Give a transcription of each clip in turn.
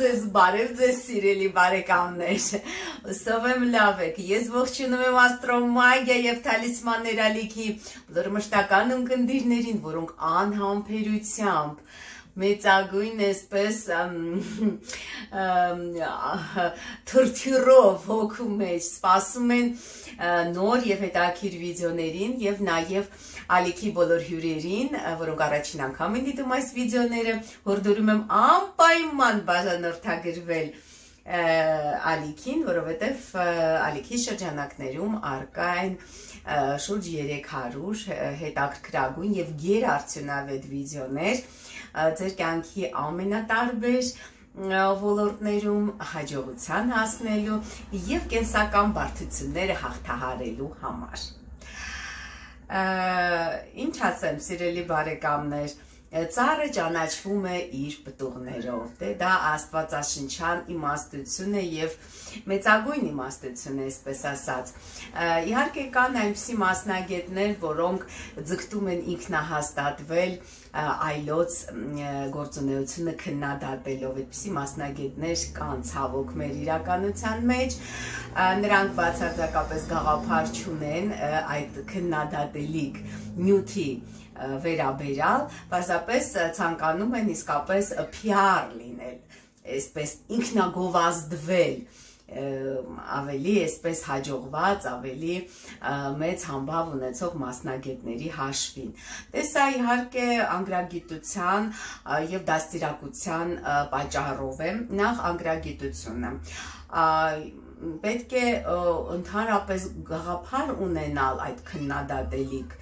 zbarem zesirili barekamneșe. Sovem lavek. Yes vohchinume astromagia ev talismanera liki. Dar mshtakanume gndijnerin, vorunk anhamperutyamb. Մեծագույն էսպես թրթյուրով հոգու մեջ սպասում են նոր և հետաքրքիր վիդեոներին և նաև ալիքի բոլոր հյուրերին, որոնք առաջին անգամ են դիտում այս վիդեոները, հորդորում եմ անպայման բաժանորդագրվել ալիքին, որովհետև ալիքի շրջանակներում առկա են շուրջ 300 հետաքրքրագույն և գերարդյունավետ վիդեոներ ձեր կյանքի ամենատարբեր ոլորտներում հաջողության հասնելու և կենսական բարդությունները հաղթահարելու համար։ Ինչ ասեմ, սիրելի բարեկամներ, ծառը ճանաչվում է իր պտուղներով, դա աստվածաշնչյան իմաստություն է և մեծագույն իմաստություն է, այսպես ասած։ Իհարկե կան այնպիսի մասնագետներ, որոնք ձգտում են ինքնահաստատվել այլոց գործունեությունը քննադատելով, այդպիսի մասնագետներ կան ցավոք մեր իրականության մեջ, նրանք բացարձակապես գաղափար չունեն այդ քննադատելիք նյութի վերաբերյալ, պարզապես ցանկանում են իսկապես PR լինել, այսպես ինքնագովազդվել, ավելի այսպես հաջողված, ավելի մեծ համբավ ունեցող մասնագետների հաշվին։ Դե սա իհարկե անգրագիտության և դաստիարակության պատճառով է, նախ անգրագիտությունը։ Պետք է ընդհանրապես գաղափար ունենալ այդ քննադատելիք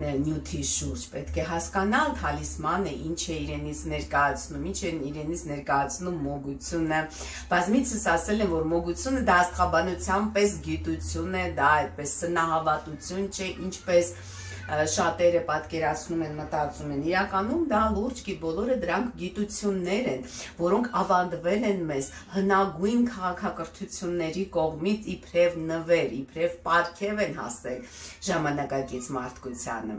նյութի շուրջ, պետք է հասկանալ թալիսմանը ինչ է իրենից ներկայացնում, ինչ է իրենից ներկայացնում մոգությունը։ Բազմիցս ասել եմ, որ մոգությունը դա աստղաբանության պես գիտություն է, դա այդպես սնահավատություն չէ, ինչպես շատերը պատկերացնում են, մտածում են, իրականում դա լուրջ բոլորը դրանք գիտություններ են, որոնք ավանդվել են մեզ հնագույն քաղաքակրթությունների կողմից իբրև նվեր, իբրև պարգև են հասել ժամանակակից մարդկությանը։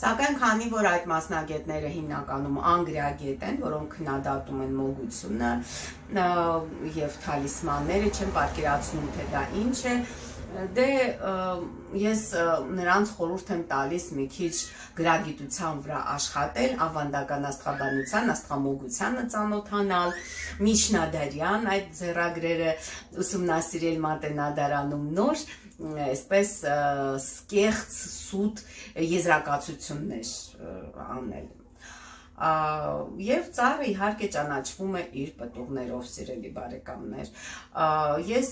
Սակայն քանի որ այդ մասնագետները հիմնականում անգրագետ են, որոնք քննադատում են մոգությունը և թալիսմանները, չեն պատկերացնում, թե դա ինչ է, դե ես նրանց խորհուրդ եմ տալիս մի քիչ գրագիտության վրա աշխատել, ավանդական աստղաբանության, աստղամոգությանը ծանոթանալ, միջնադարյան այդ ձեռագրերը ուսումնասիրել Մատենադարանում նոր, այսպես սկեղծ սուտ եզրակացություններ անել։ Եվ ծառը իհարկե ճանաչվում է իր պտուղներով, սիրելի բարեկամներ։ Ես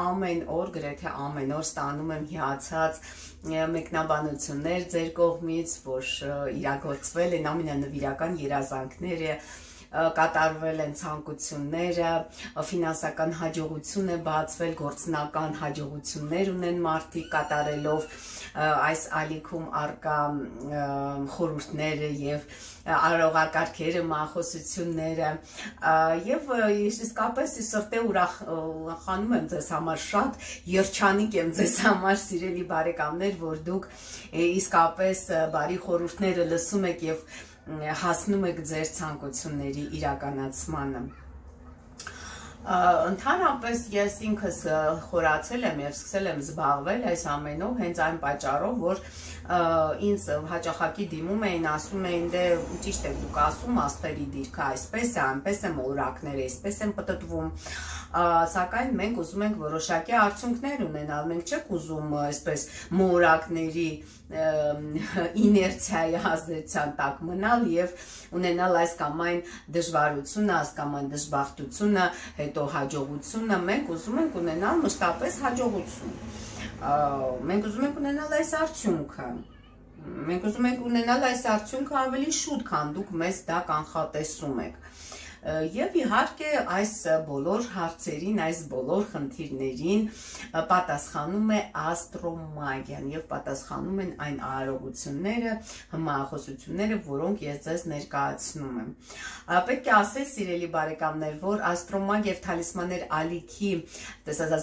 ամեն օր, գրեթե ամեն օր ստանում եմ հիացած մեկնաբանություններ ձեր կողմից, որ իրագործվել են ամենանվիրական երազանքները, կատարվել են ցանկությունները, ֆինանսական հաջողություն է բացվել, գործնական հաջողություններ ունեն մարդիկ կատարելով այս ալիքում առկա խորհուրդները և արարողակարգերը, մախոսությունները և իսկապես սրտե ուրախանում եմ ձեզ համար, շատ երջանիկ եմ ձեզ համար, սիրելի բարեկամներ, որ դուք իսկապես բարի խորհուրդները լսում եք և հասնում եք ձեր ցանկությունների իրականացմանը։ Ընդհանրապես ես ինքս խորացել եմ և սկսել եմ զբաղվել այս ամենով հենց այն պատճառով, որ ինձ հաճախակի դիմում էին, ասում էին, դե ճիշտ եք դուք ասում, աստղերի դիրքը այսպես է, այնպես է, մոլորակները այսպես են պտտվում, սակայն մենք ուզում ենք որոշակի արդյունքներ ունենալ, մենք չենք ուզում այսպես մոլորակների իներցիայի ազդեցության տակ մնալ և ունենալ այս կամ այն դժվարությունը, այս կամ այն դժբախտությունը, հետո հաջողությունը, մենք ուզում ենք ունենալ մշտապես հաջողություն, մենք ուզում ենք ունենալ այս արդյունքը, մենք ուզում ենք ունենալ այս արդյունքը ավելի շուտ, քան դուք մեզ դա կանխատեսում եք։ Եվ իհարկե այս բոլոր հարցերին, այս բոլոր խնդիրներին պատասխանում է աստրոմագիան և պատասխանում են այն արարողությունները, մախոսությունները, որոնք ես ձեզ ներկայացնում եմ։ Պետք է ասել, սիրելի բարեկամներ, որ աստրոմագիա և թալիսմաններ ալիքի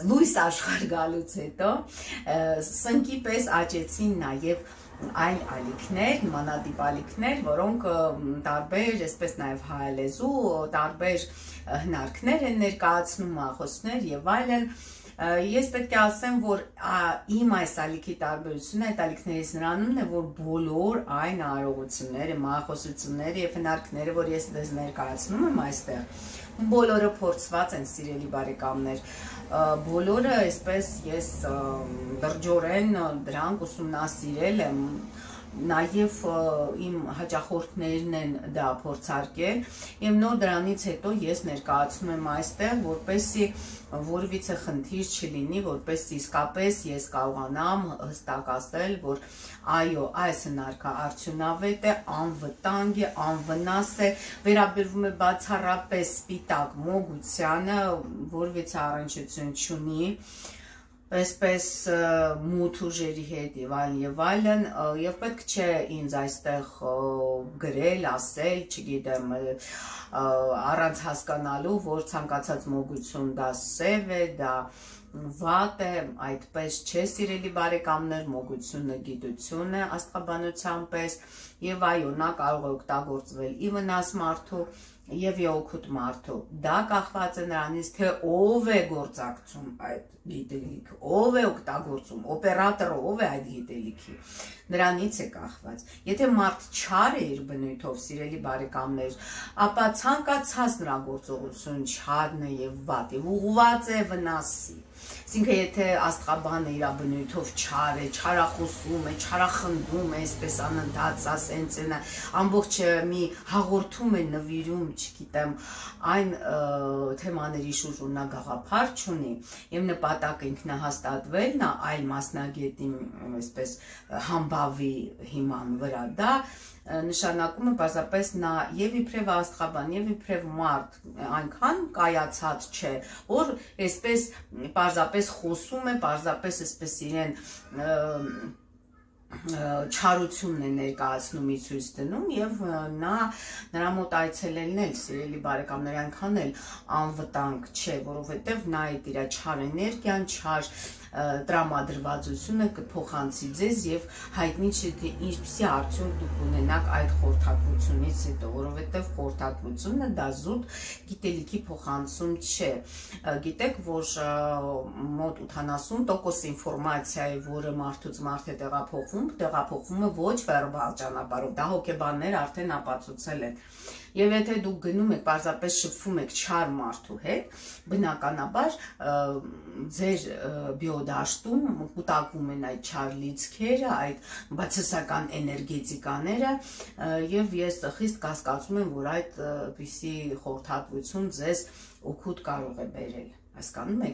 լույս աշխարհ գալուց հետո սնկի պես աճեցին նաև այլ ալիքներ, մանադիպ ալիքներ, որոնք տարբեր, այսպես նաև հայալեզու, տարբեր հնարքներ են ներկայացնում, ախոսներ եւ այլն։ Ես պետք է ասեմ, որ իմ այս ալիքի տարբերությունը այդ ալիքներից նրանումն է, որ բոլոր այն արարողությունները, մախոսությունները եւ հնարքները, որ ես դες ներկայացնում եմ այստեղ, բոլորը փորձված են, սիրելի բարեկամներ, բոլորը, այսպես ես լրջորեն դրանք ուսումնասիրել եմ, նաև իմ հաճախորդներն են դա փորձարկել եւ նոր դրանից հետո ես ներկայացնում եմ այստեղ, որպեսզի որևիցե խնդիր չլինի, որպեսզի իսկապես ես կարողանամ հստակ ասել, որ այո, այս հնարքը արդյունավետ է, անվտանգ է, անվնաս է, վերաբերվում է բացառապես սպիտակ մոգությանը, որևիցե առնչություն չունի այսպես մութ ուժերի հետ եւ այլն, եւ պետք չէ ինձ այստեղ գրել, ասել, չգիտեմ, առանց հասկանալու, որ ցանկացած մոգություն դա սև է, դա վատ է, այդպես չէ, սիրելի բարեկամներ, մոգությունը գիտություն է աստղաբանության պես, եւ այո, նա կարող է օգտագործվել ի վնաս մարդու եւ օգուտ մարդու։ Դա կախված է նրանից, թե ով է գործակցում այդ գիտելիքը, ով է օգտագործում, օպերատորը ով է այդ գիտելիքի, նրանից է կախված։ Եթե մարդ չար է իր բնույթով, սիրելի բարեկամներ, ապա ցանկացած նրա գործողություն չարն է եւ վատ է, ուղղված է վնասի։ Այսինքն, եթե աստղաբանը իր բնույթով չար է, չարախոսում է, չարախնդում է, այսպես անընդհատ, ասենց է, ամբողջ մի հաղորդում է նվիրում, չգիտեմ, այն թեմաների շուրջ նա գաղափար չունի, եւ նպատակ ինքնահաստատվելն է այլ մասնագետի, այսպես համբավի հիման վրա, դա նշանակում է պարզապես նա եւ իբրև աստղաբան եւ իբրև մարդ այնքան կայացած չէ, որ այսպես պարզապես խոսում է, պարզապես այսպես իրեն չարությունն է ներկայացնում, ի ցույց դնում եւ նա նրա մոտ այցելելն էլ, սիրելի բարեկամներ, այնքան էլ անվտանգ չէ, որովհետեւ նա այդ իր չար էներգիան, չար տրամադրվածությունը կփոխանցի ձեզ եւ հայտնի չէ, թե ինչպիսի արդյունք դուք ունենաք այդ խորհրդատվությունից հետո, որովհետեւ խորհրդատվությունը դա զուտ գիտելիքի փոխանցում չէ։ Գիտեք, որ մոտ 80% ինֆորմացիայի, որը մարդուց մարդ է տեղափոխվում է ոչ վերբալ ճանապարհով, դա հոգեբաններ արդեն ապացուցել են։ Եվ եթե դուք գնում եք, պարզապես շփվում եք չար մարդու հետ, բնականաբար ձեր բիոդաշտում կուտակվում են այդ չար լիցքերը, այդ բացասական էներգետիկաները, եւ ես խիստ կասկածում եմ, որ այդպիսի խորհրդատվություն ձեզ օգուտ կարող է բերել։ Հասկանում եք,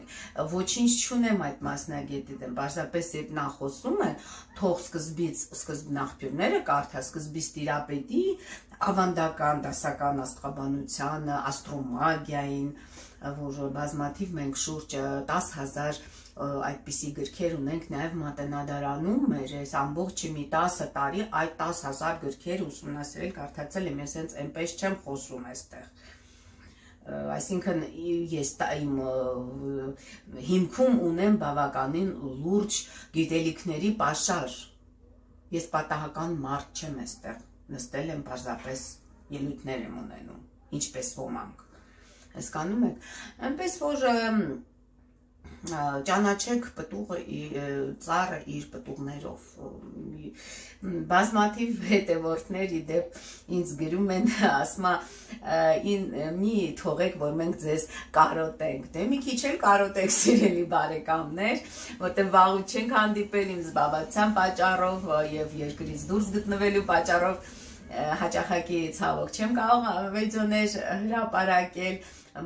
ոչինչ չունեմ այդ մասնագետի դեմ, պարզապես երբ նա խոսում է, թող սկզբն աղբյուրները կարդա, սկզբից տիրապետի ավանդական, դասական աստղաբանությանը, աստրոմագիային, որ բազմաթիվ մենք շուրջ 10,000 այդպիսի գրքեր ունենք նաև մատենադարանում, մեր այս ամբողջ մի 10 տարի այդ 10,000 գրքեր ուսումնասիրել, կարդացել եմ, ես հենց այնպես չեմ խոսում այստեղ։ Այսինքն ես իմ հիմքում ունեմ բավականին լուրջ գիտելիքների պաշար, ես պատահական մարդ չեմ այստեղ, նստել եմ պարզապես ելույթներ եմ ունենում, ինչպես ոմանք։ Հասկանում եք, այնպես որ ճանաչեք պտուղը, ծառը իր պտուղներով։ Բազմաթիվ հետևորդներ իդեպ ինձ գրում են, ասում մի թողեք, որ մենք ձեզ կարոտենք։ Դե մի քիչ էլ կարոտեք, սիրելի բարեկամներ, որտեղ վաղուց չենք հանդիպել իմ զբաղվածության պատճառով եւ երկրից դուրս գտնվելու պատճառով հաճախակի ցավոք չեմ կարող վիդեոներ հրապարակել,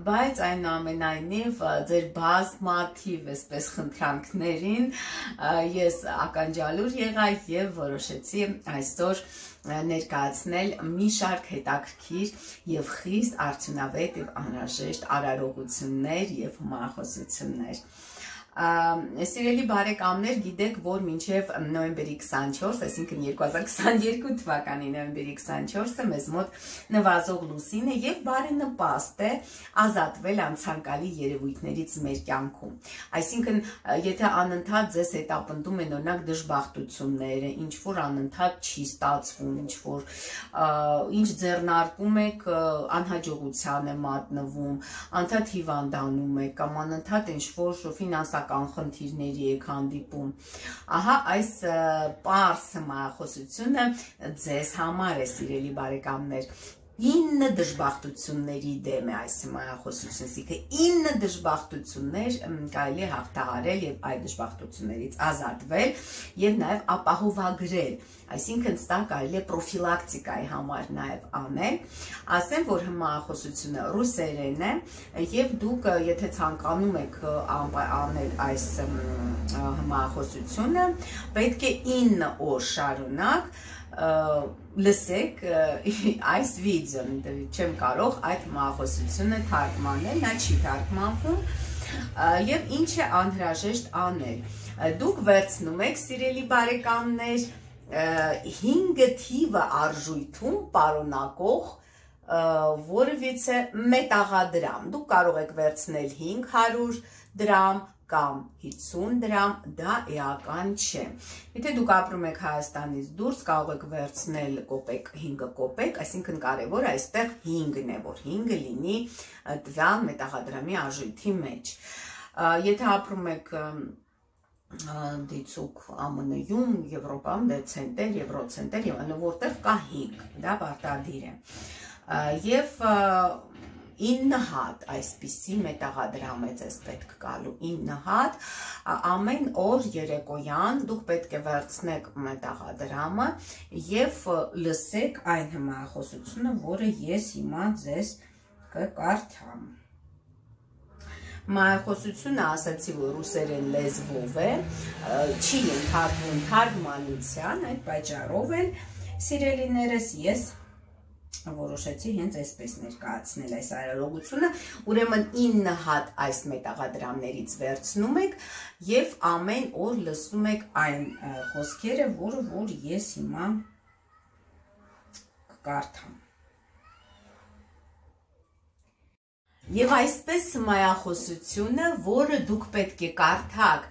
բայց այնուամենայնիվ ձեր բազմաթիվ այսպես խնդրանքներին ես ականջալուր եղա եւ որոշեցի այսօր ներկայացնել մի շարք հետաքրքիր եւ խիստ արդյունավետ եւ անհրաժեշտ արարողություններ եւ մախոսություններ։ Սիրելի բարեկամներ, գիտեք, որ մինչև նոյեմբերի 24-ը, այսինքն 2022 թվականի նոյեմբերի 24-ը մեզ մոտ նվազող լուսին է եւ բարենպաստ է ազատվել անցանկալի երևույթներից մեր կյանքում։ Այսինքն, եթե անընդհատ ձեզ հետ ապնդում են օրինակ դժբախտությունները, ինչ որ անընդհատ չի ստացվում, ինչ որ ինչ ձեռնարկում եք, անհաջողության է մատնվում, անընդհատ հիվանդանում եք, կամ անընդհատ ինչ որ ֆինանսական խնդիրների եք հանդիպում, ահա այս պարզ հմայախոսությունը ձեզ համար է, սիրելի բարեկամներ, 9 դժբախտությունների դեմ է այս հմայախոսությունը, այսինքն 9 դժբախտություններ կարելի է հաղթահարել եւ այդ դժբախտություններից ազատվել եւ նաեւ ապահովագրել, այսինքն սա կարելի է պրոֆիլակտիկայի համար նաեւ անել, ասեմ, որ հմայախոսությունը ռուսերեն է եւ դուք եթե ցանկանում եք անել այս հմայախոսությունը, պետք է 9 օր շարունակ լսեք այս վիդեոն, չեմ կարող այդ հմայախոսությունը թարգմանել, նա չի թարգմանվում, եւ ինչ է անհրաժեշտ անել։ Դուք վերցնում եք, սիրելի բարեկամներ, 5 թիվը արժույթում պարունակող որևիցե մետաղադրամ, դուք կարող եք վերցնել 500 դրամ կամ 50 դրամ, դա էական չէ։ Եթե դուք ապրում եք Հայաստանից դուրս, կարող եք վերցնել կոպեկ, 5 կոպեկ, այսինքն կարևոր այստեղ 5-ն է, որ 5-ը լինի տվյալ մետաղադրամի արժույթի մեջ։ Եթե ապրում եք դիցուկ ԱՄՆ-ում, Եվրոպայում, դե ցենտեր, եվրոցենտեր, որտեղ կա 5, դա պարտադիր է։ Եվ 9 հատ այսպիսի մետաղադրամ է ձեզ պետք գալու, 9 հատ, ամեն օր երեկոյան դուք պետք է վերցնեք մետաղադրամը եւ լսեք այն հմայախոսությունը, որը ես հիմա ձեզ կկարդամ։ Հմայախոսությունը, ասացի, որ ռուսերեն լեզվով է, չի ընդհանրում թարգմանության, այդ պատճառով էլ, սիրելիներս, ես որոշեցի հենց այսպես ներկայացնել այս արարողությունը, ուրեմն 9 հատ այս մետաղադրամներից վերցնում եք եւ ամեն օր լսում եք այն խոսքերը, որը որ ես հիմա կկարդամ։ Եվ այսպես հմայախոսությունը, որը դուք պետք է կարդաք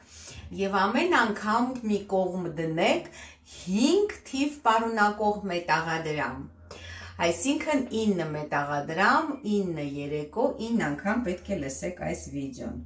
եւ ամեն անգամ մի կողմ դնեք 5 թիվ պարունակող մետաղադրամ։ Այսինքն 9 մետաղադրամ, 9 երեկո, 9 անգամ պետք է լսեք այս վիդեոն։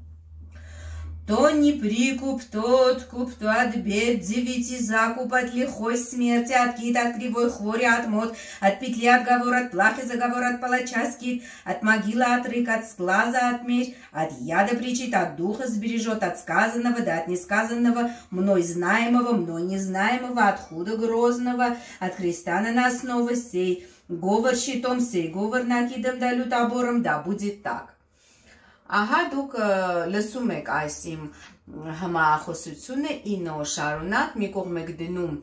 Тони Прикуп, тот куп, тот бед, 9 закуп от лихой смерти, от кит, от кривой хвори, от мод, от петли отговор, от плахи заговор, от палача скит, от могилы отрык, от сглаза отмерь, от яда причит, от духа сбережет, от сказанного, да от несказанного, мной знаемого, мной незнаемого, от худа грозного, от креста на нас снова сей. Говор щитом сей, говор накидом да лютобором, да будет так. Ահա դուք լսում եք այս իմ հմայախոսությունը 9 օր շարունակ, մի կողմ եք դնում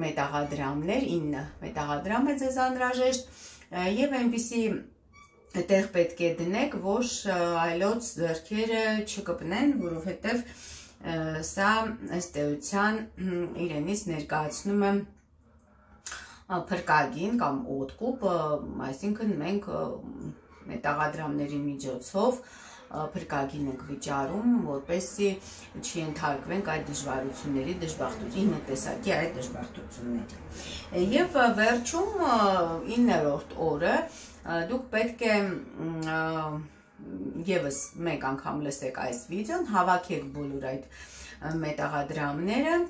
մետաղադրամներ, 9 մետաղադրամ է ձեզ անհրաժեշտ, եւ այնպիսի տեղ պետք է դնեք, որ այլոց ձեռքերը չկպնեն, որովհետեւ սա ըստ էության իրենից ներկայացնում է փրկագին կամ օդկուպ, այսինքն մենք մետաղադրամների միջոցով փրկագին ենք վիճարում, որպեսզի չի ենթարկվենք այդ դժվարությունների, դժբախտության, 9 տեսակի այդ դժբախտությունների։ Եվ վերջում 9-րդ օրը դուք պետք է եւս մեկ անգամ լսեք այս վիդեոն, հավաքեք բոլոր այդ մետաղադրամները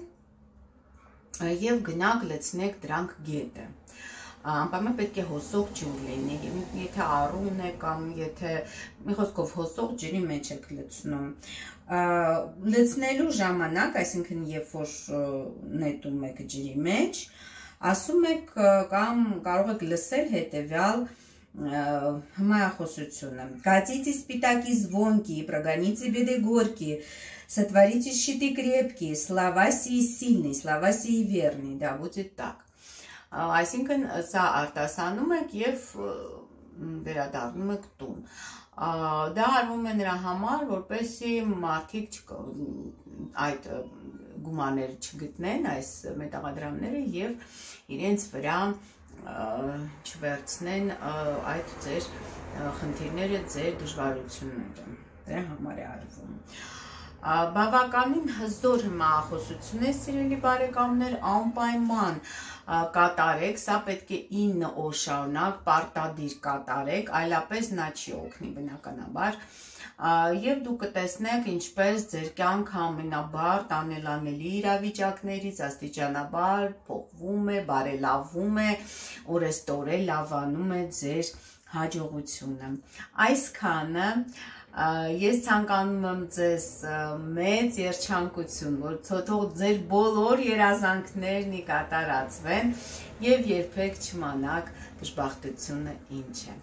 եւ գնանք լցնեք դրանք գետը։ Անպայման պետք է հոսող ջուր լինի, եթե առուն է կամ եթե մի խոսքով հոսող ջրի մեջ եք լցնում։ Լցնելու ժամանակ, այսինքն երբ որ նետում եք ջրի մեջ, ասում եք կամ կարող եք լսել հետեւյալ հմայախոսությունը. Катите спитаки звонкие, прогоните беды горькие, сотворите щиты крепкие, слова сии сильные, слова сии верные, да будет так. Այսինքն սա արտասանում եք եւ վերադառնում եք տուն։ Դա արվում է նրա համար, որպեսզի մարդիկ այդ գումաները չգտնեն, այս մետաղադրամները եւ իրենց վրա չվերցնեն այդ ձեր խնդիրները, ձեր դժվարությունները։ Դրա համար է արվում։ Բավականին հզոր մահախոսություն է, սիրելի բարեկամներ, անպայման կատարեք, սա պետք է 9 օր շարունակ պարտադիր կատարեք, այլապես նա չի օգնի բնականաբար, եւ դուք կտեսնեք ինչպես ձեր կյանքը ամենաբարդ անելանելի իրավիճակներից աստիճանաբար փոխվում է, բարելավում է, օրեստորեն լավանում է ձեր հաջողությունը։ Այսքանը ես ցանկանում եմ ձեզ մեծ երջանկություն, որ թող ձեր բոլոր երազանքներն կատարածվեն եւ երբեք չիմանաք դժբախտությունը ինչ է։